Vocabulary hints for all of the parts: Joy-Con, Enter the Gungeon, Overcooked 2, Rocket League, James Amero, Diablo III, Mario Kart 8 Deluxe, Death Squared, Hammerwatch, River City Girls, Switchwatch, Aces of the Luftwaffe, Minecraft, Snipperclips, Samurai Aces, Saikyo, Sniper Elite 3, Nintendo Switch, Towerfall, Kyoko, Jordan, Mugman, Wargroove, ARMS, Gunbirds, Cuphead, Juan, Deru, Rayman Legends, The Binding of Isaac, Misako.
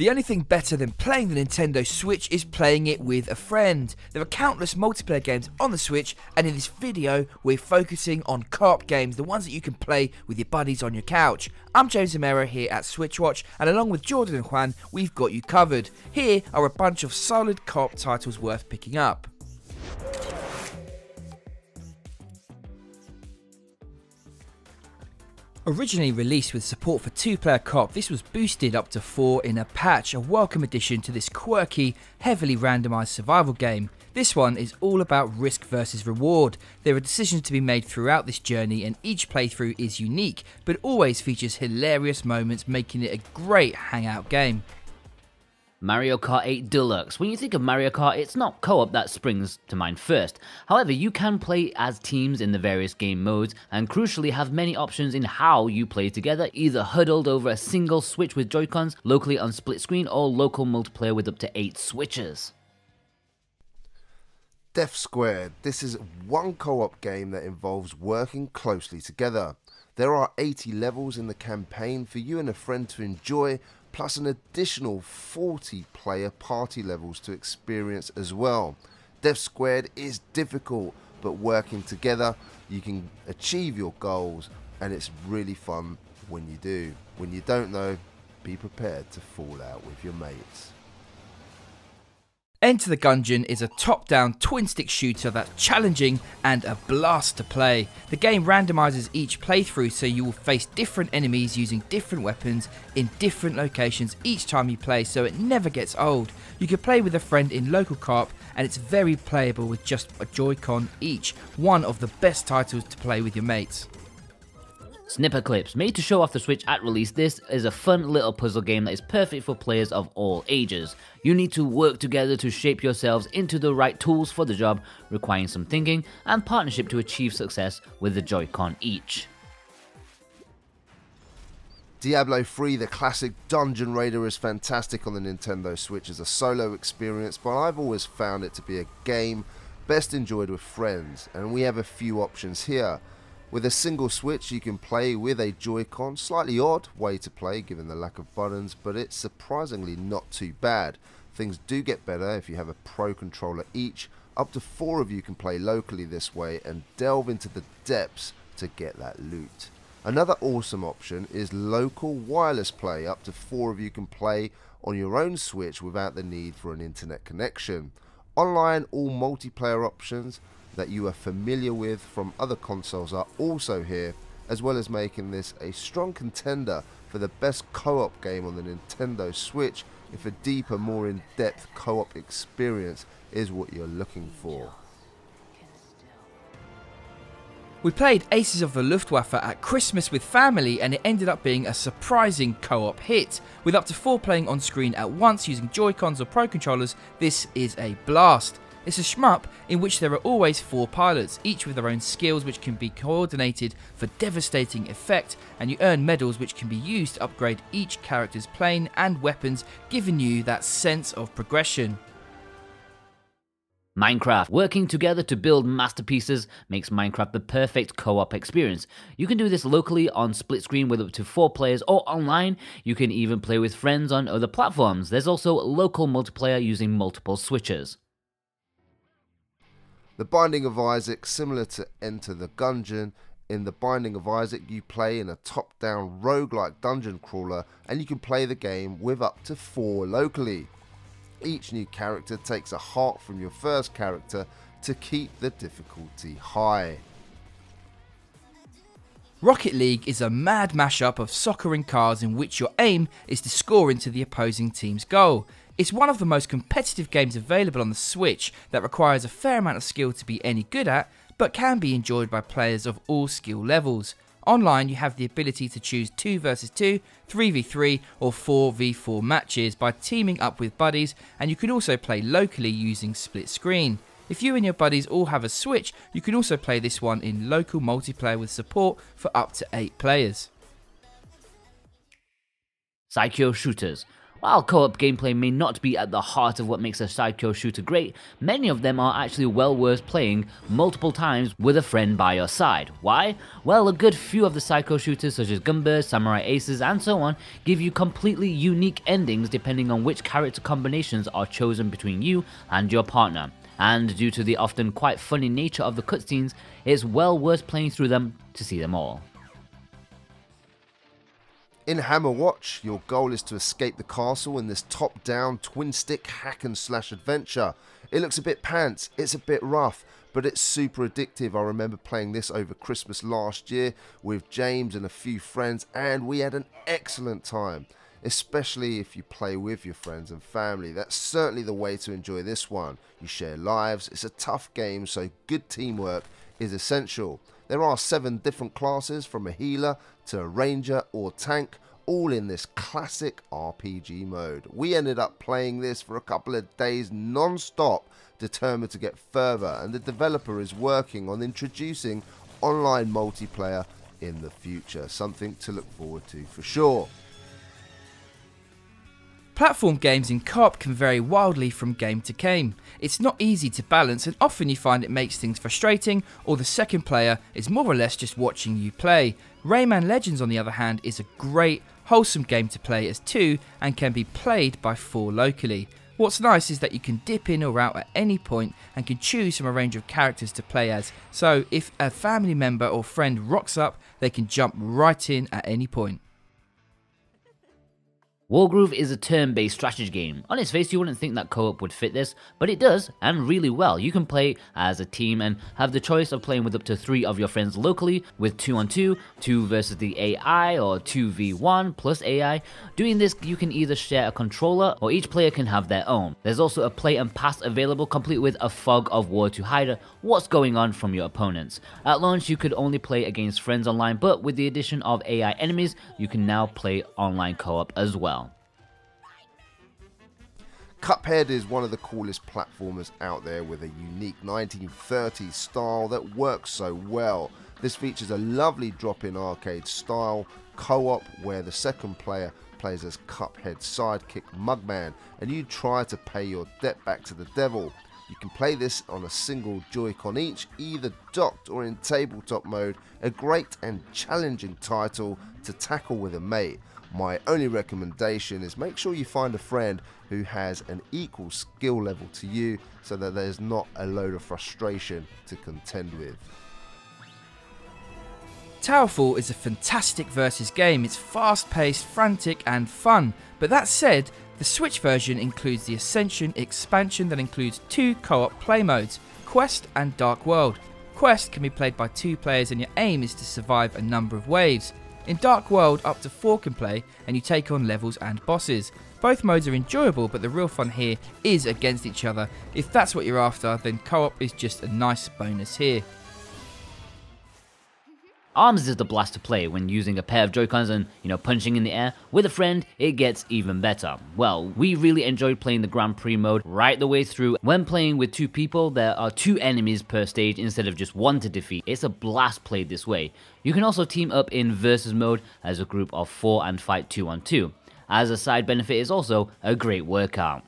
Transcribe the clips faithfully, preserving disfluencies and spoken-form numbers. The only thing better than playing the Nintendo Switch is playing it with a friend. There are countless multiplayer games on the Switch, and in this video we're focusing on co-op games, the ones that you can play with your buddies on your couch. I'm James Amero here at Switchwatch, and along with Jordan and Juan, we've got you covered. Here are a bunch of solid co-op titles worth picking up. Originally released with support for two player co-op, this was boosted up to four in a patch, a welcome addition to this quirky, heavily randomised survival game. This one is all about risk versus reward. There are decisions to be made throughout this journey, and each playthrough is unique, but always features hilarious moments, making it a great hangout game. Mario Kart eight Deluxe. When you think of Mario Kart, it's not co-op that springs to mind first. However, you can play as teams in the various game modes, and crucially have many options in how you play together, either huddled over a single Switch with Joy-Cons, locally on split screen, or local multiplayer with up to eight Switches. Death Squared. This is one co-op game that involves working closely together. There are eighty levels in the campaign for you and a friend to enjoy, plus an additional forty player party levels to experience as well. Death Squared is difficult, but working together you can achieve your goals, and it's really fun when you do. When you don't though, be prepared to fall out with your mates. Enter the Gungeon is a top-down twin-stick shooter that's challenging and a blast to play. The game randomises each playthrough, so you will face different enemies using different weapons in different locations each time you play, so it never gets old. You can play with a friend in local co-op, and it's very playable with just a Joy-Con each. One of the best titles to play with your mates. Snipperclips. Made to show off the Switch at release, this is a fun little puzzle game that is perfect for players of all ages. You need to work together to shape yourselves into the right tools for the job, requiring some thinking and partnership to achieve success with the Joy-Con each. Diablo three, the classic dungeon raider, is fantastic on the Nintendo Switch as a solo experience, but I've always found it to be a game best enjoyed with friends, and we have a few options here. With a single Switch, you can play with a Joy-Con, slightly odd way to play given the lack of buttons, but it's surprisingly not too bad. Things do get better if you have a Pro Controller each. Up to four of you can play locally this way and delve into the depths to get that loot. Another awesome option is local wireless play. Up to four of you can play on your own Switch without the need for an internet connection. Online, all multiplayer options that you are familiar with from other consoles are also here, as well as making this a strong contender for the best co-op game on the Nintendo Switch if a deeper, more in-depth co-op experience is what you're looking for. We played Aces of the Luftwaffe at Christmas with family, and it ended up being a surprising co-op hit. With up to four playing on screen at once using Joy-Cons or Pro Controllers, this is a blast. It's a shmup in which there are always four pilots, each with their own skills which can be coordinated for devastating effect, and you earn medals which can be used to upgrade each character's plane and weapons, giving you that sense of progression. Minecraft. Working together to build masterpieces makes Minecraft the perfect co-op experience. You can do this locally on split screen with up to four players, or online. You can even play with friends on other platforms. There's also local multiplayer using multiple Switches. The Binding of Isaac, similar to Enter the Gungeon. In The Binding of Isaac, you play in a top-down roguelike dungeon crawler, and you can play the game with up to four locally. Each new character takes a heart from your first character to keep the difficulty high. Rocket League is a mad mashup of soccer and cars in which your aim is to score into the opposing team's goal. It's one of the most competitive games available on the Switch that requires a fair amount of skill to be any good at, but can be enjoyed by players of all skill levels. Online, you have the ability to choose two versus two, three v three or four v four matches by teaming up with buddies, and you can also play locally using split screen. If you and your buddies all have a Switch, you can also play this one in local multiplayer with support for up to eight players. Psycho Shooters. While co-op gameplay may not be at the heart of what makes a Saikyo shooter great, many of them are actually well worth playing multiple times with a friend by your side. Why? Well, a good few of the Saikyo shooters such as Gunbirds, Samurai Aces and so on give you completely unique endings depending on which character combinations are chosen between you and your partner. And due to the often quite funny nature of the cutscenes, it's well worth playing through them to see them all. In Hammerwatch, your goal is to escape the castle in this top-down, twin-stick hack-and-slash adventure. It looks a bit pants, it's a bit rough, but it's super addictive. I remember playing this over Christmas last year with James and a few friends, and we had an excellent time, especially if you play with your friends and family. That's certainly the way to enjoy this one. You share lives, it's a tough game, so good teamwork is essential. There are seven different classes, from a healer to a ranger or tank, all in this classic R P G mode. We ended up playing this for a couple of days non-stop, determined to get further, and the developer is working on introducing online multiplayer in the future, something to look forward to for sure. Platform games in co-op can vary wildly from game to game. It's not easy to balance, and often you find it makes things frustrating, or the second player is more or less just watching you play. Rayman Legends, on the other hand, is a great, wholesome game to play as two and can be played by four locally. What's nice is that you can dip in or out at any point and can choose from a range of characters to play as, so if a family member or friend rocks up, they can jump right in at any point. Wargroove is a turn-based strategy game. On its face, you wouldn't think that co-op would fit this, but it does, and really well. You can play as a team and have the choice of playing with up to three of your friends locally, with two on two, two versus the A I, or two v one plus A I. Doing this, you can either share a controller, or each player can have their own. There's also a play and pass available, complete with a fog of war to hide what's going on from your opponents. At launch, you could only play against friends online, but with the addition of A I enemies, you can now play online co-op as well. Cuphead is one of the coolest platformers out there, with a unique nineteen thirties style that works so well. This features a lovely drop-in arcade style co-op where the second player plays as Cuphead's sidekick Mugman, and you try to pay your debt back to the devil. You can play this on a single Joy-Con each, either docked or in tabletop mode. A great and challenging title to tackle with a mate. My only recommendation is make sure you find a friend who has an equal skill level to you, so that there's not a load of frustration to contend with. Towerfall is a fantastic versus game. It's fast-paced, frantic and fun, but that said, the Switch version includes the Ascension expansion that includes two co-op play modes, Quest and Dark World. Quest can be played by two players and your aim is to survive a number of waves. In Dark World, up to four can play and you take on levels and bosses. Both modes are enjoyable, but the real fun here is against each other. If that's what you're after, then co-op is just a nice bonus here. ARMS is the blast to play when using a pair of Joy-Cons and, you know, punching in the air. With a friend, it gets even better. Well, we really enjoyed playing the Grand Prix mode right the way through. When playing with two people, there are two enemies per stage instead of just one to defeat. It's a blast played this way. You can also team up in versus mode as a group of four and fight two on two. As a side benefit, it's also a great workout.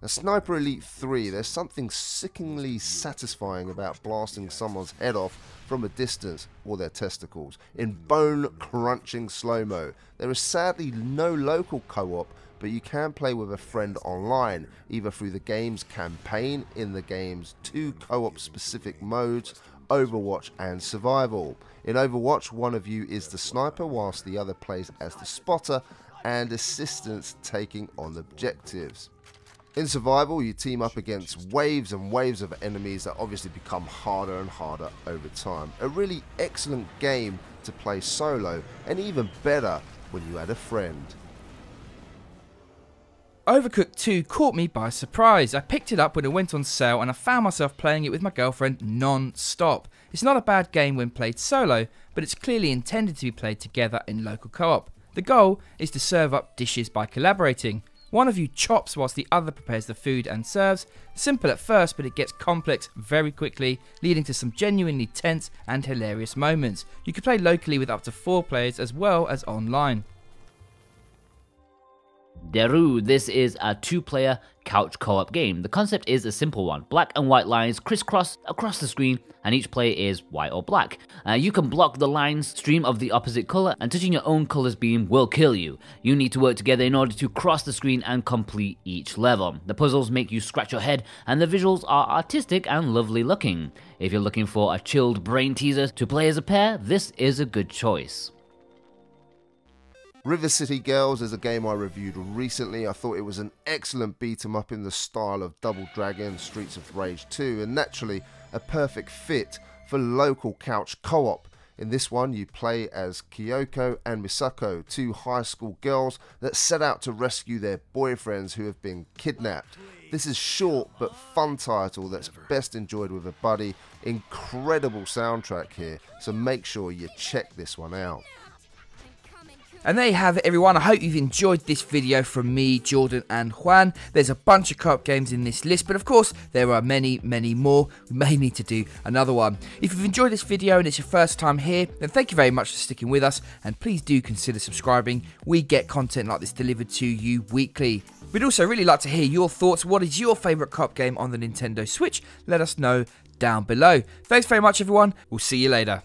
Now, Sniper Elite three, there's something sickeningly satisfying about blasting someone's head off from a distance, or their testicles, in bone-crunching slow-mo. There is sadly no local co-op, but you can play with a friend online, either through the game's campaign, in the game's two co-op specific modes, Overwatch and Survival. In Overwatch, one of you is the sniper, whilst the other plays as the spotter and assistants taking on objectives. In Survival, you team up against waves and waves of enemies that obviously become harder and harder over time. A really excellent game to play solo, and even better when you had a friend. Overcooked two caught me by surprise. I picked it up when it went on sale and I found myself playing it with my girlfriend non-stop. It's not a bad game when played solo, but it's clearly intended to be played together in local co-op. The goal is to serve up dishes by collaborating. One of you chops whilst the other prepares the food and serves. Simple at first, but it gets complex very quickly, leading to some genuinely tense and hilarious moments. You can play locally with up to four players as well as online. Deru, this is a two-player couch co-op game. The concept is a simple one. Black and white lines crisscross across the screen and each player is white or black. Uh, you can block the lines, stream of the opposite colour, and touching your own colour's beam will kill you. You need to work together in order to cross the screen and complete each level. The puzzles make you scratch your head and the visuals are artistic and lovely looking. If you're looking for a chilled brain teaser to play as a pair, this is a good choice. River City Girls is a game I reviewed recently. I thought it was an excellent beat-em-up in the style of Double Dragon, Streets of Rage two, and naturally a perfect fit for local couch co-op. In this one, you play as Kyoko and Misako, two high school girls that set out to rescue their boyfriends who have been kidnapped. This is short but fun title that's best enjoyed with a buddy. Incredible soundtrack here, so make sure you check this one out. And there you have it, everyone. I hope you've enjoyed this video from me, Jordan and Juan. There's a bunch of co-op games in this list, but of course there are many, many more. We may need to do another one. If you've enjoyed this video and it's your first time here, then thank you very much for sticking with us, and please do consider subscribing. We get content like this delivered to you weekly. We'd also really like to hear your thoughts. What is your favourite co-op game on the Nintendo Switch? Let us know down below. Thanks very much, everyone. We'll see you later.